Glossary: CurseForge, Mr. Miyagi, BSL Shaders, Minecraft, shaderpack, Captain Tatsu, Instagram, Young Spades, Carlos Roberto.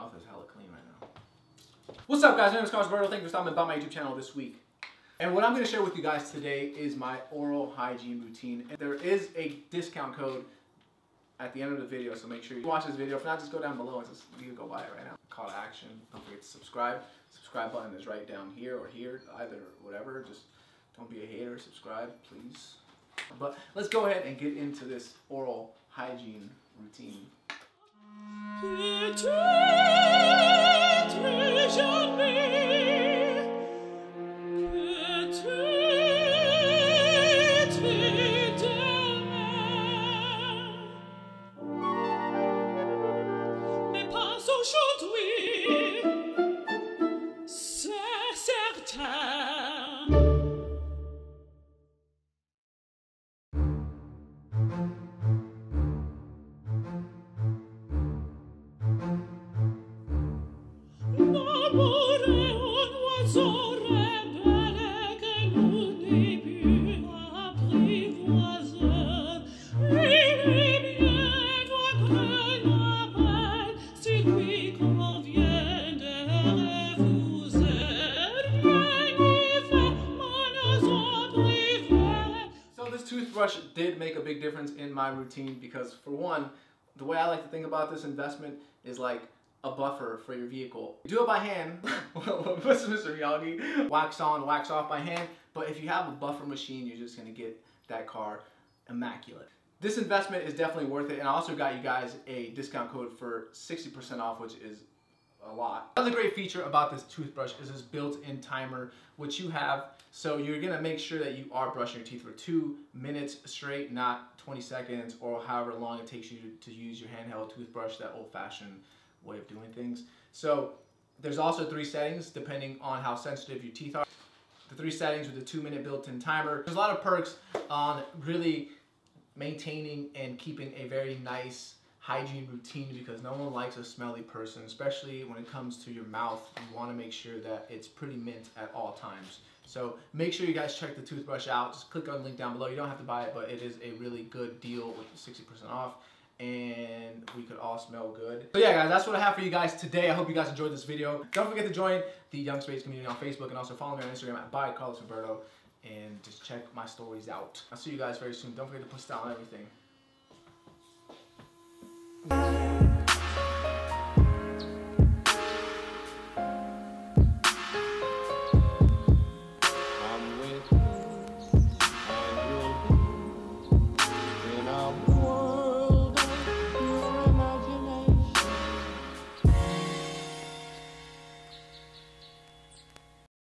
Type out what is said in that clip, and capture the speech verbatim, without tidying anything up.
mouth is hella clean right now. What's up, guys? My name is Carlos Roberto. Thank you for stopping by my YouTube channel this week. And what I'm going to share with you guys today is my oral hygiene routine. And there is a discount code at the end of the video, so make sure you watch this video. If not, just go down below and just, you can go buy it right now. Call to action. Don't forget to subscribe. Subscribe button is right down here or here, either, whatever. Just don't be a hater. Subscribe, please. But let's go ahead and get into this oral hygiene routine. Toothbrush did make a big difference in my routine because, for one, the way I like to think about this investment is like a buffer for your vehicle. Do it by hand, this is Mister Miyagi, wax on, wax off by hand, but if you have a buffer machine, you're just gonna get that car immaculate. This investment is definitely worth it, and I also got you guys a discount code for sixty percent off, which is a lot. Another great feature about this toothbrush is this built-in timer, which you have, so you're gonna make sure that you are brushing your teeth for two minutes straight, not twenty seconds or however long it takes you to use your handheld toothbrush, that old-fashioned way of doing things. So there's also three settings depending on how sensitive your teeth are. The three settings with the two-minute built-in timer. There's a lot of perks on really maintaining and keeping a very nice hygiene routine because no one likes a smelly person, especially when it comes to your mouth. You want to make sure that it's pretty mint at all times. So make sure you guys check the toothbrush out. Just click on the link down below. You don't have to buy it, but it is a really good deal with sixty percent off, and we could all smell good. So yeah, guys, that's what I have for you guys today. I hope you guys enjoyed this video. Don't forget to join the Young Spades community on Facebook and also follow me on Instagram at by Carlos Roberto, and just check my stories out. I'll see you guys very soon. Don't forget to push down on everything.